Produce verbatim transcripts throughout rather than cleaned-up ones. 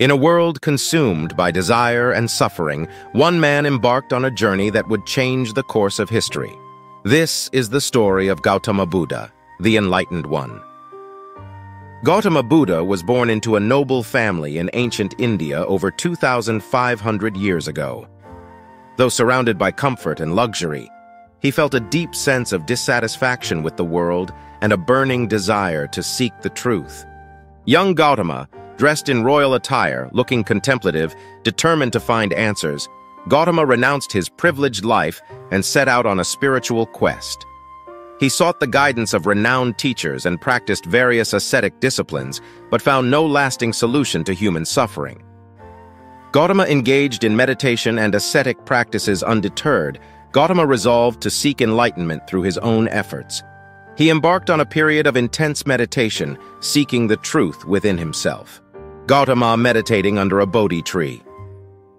In a world consumed by desire and suffering, one man embarked on a journey that would change the course of history. This is the story of Gautama Buddha, the Enlightened One. Gautama Buddha was born into a noble family in ancient India over two thousand five hundred years ago. Though surrounded by comfort and luxury, he felt a deep sense of dissatisfaction with the world and a burning desire to seek the truth. Young Gautama, dressed in royal attire, looking contemplative, determined to find answers, Gautama renounced his privileged life and set out on a spiritual quest. He sought the guidance of renowned teachers and practiced various ascetic disciplines, but found no lasting solution to human suffering. Gautama engaged in meditation and ascetic practices undeterred. Gautama resolved to seek enlightenment through his own efforts. He embarked on a period of intense meditation, seeking the truth within himself. Gautama meditating under a Bodhi tree.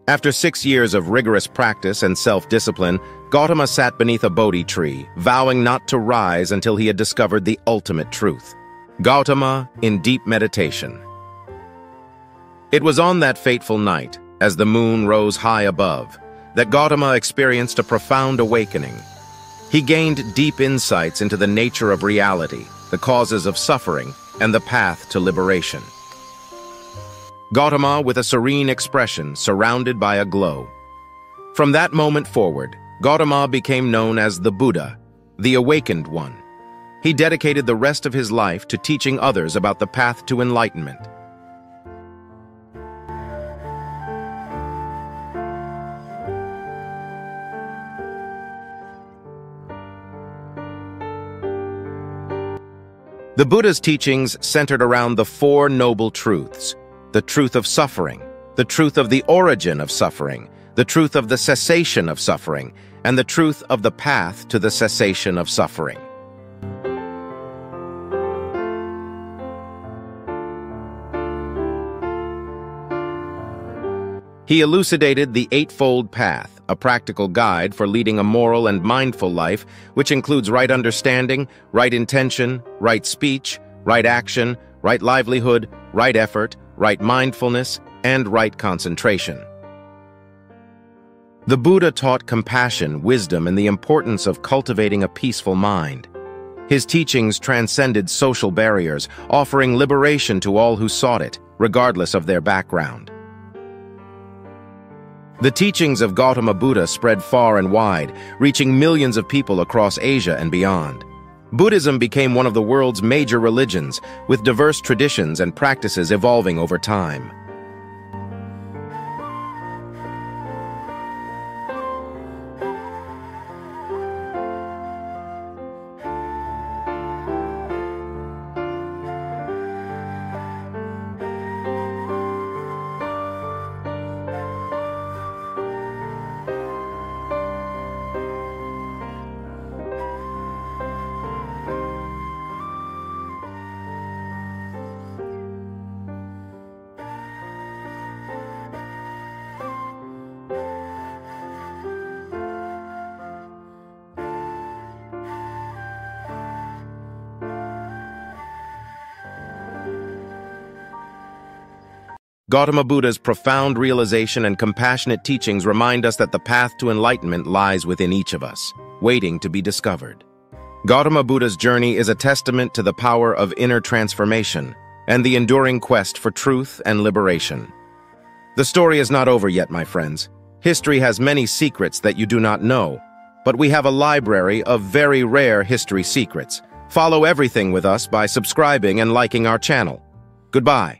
After six years of rigorous practice and self-discipline, Gautama sat beneath a Bodhi tree, vowing not to rise until he had discovered the ultimate truth. Gautama in deep meditation. It was on that fateful night, as the moon rose high above, that Gautama experienced a profound awakening. He gained deep insights into the nature of reality, the causes of suffering, and the path to liberation. Gautama, with a serene expression, surrounded by a glow. From that moment forward, Gautama became known as the Buddha, the Awakened One. He dedicated the rest of his life to teaching others about the path to enlightenment. The Buddha's teachings centered around the Four Noble Truths: the truth of suffering, the truth of the origin of suffering, the truth of the cessation of suffering, and the truth of the path to the cessation of suffering. He elucidated the Eightfold Path, a practical guide for leading a moral and mindful life, which includes right understanding, right intention, right speech, right action, right livelihood, right effort, right mindfulness, and right concentration. The Buddha taught compassion, wisdom, and the importance of cultivating a peaceful mind. His teachings transcended social barriers, offering liberation to all who sought it, regardless of their background. The teachings of Gautama Buddha spread far and wide, reaching millions of people across Asia and beyond. Buddhism became one of the world's major religions, with diverse traditions and practices evolving over time. Gautama Buddha's profound realization and compassionate teachings remind us that the path to enlightenment lies within each of us, waiting to be discovered. Gautama Buddha's journey is a testament to the power of inner transformation and the enduring quest for truth and liberation. The story is not over yet, my friends. History has many secrets that you do not know, but we have a library of very rare history secrets. Follow everything with us by subscribing and liking our channel. Goodbye.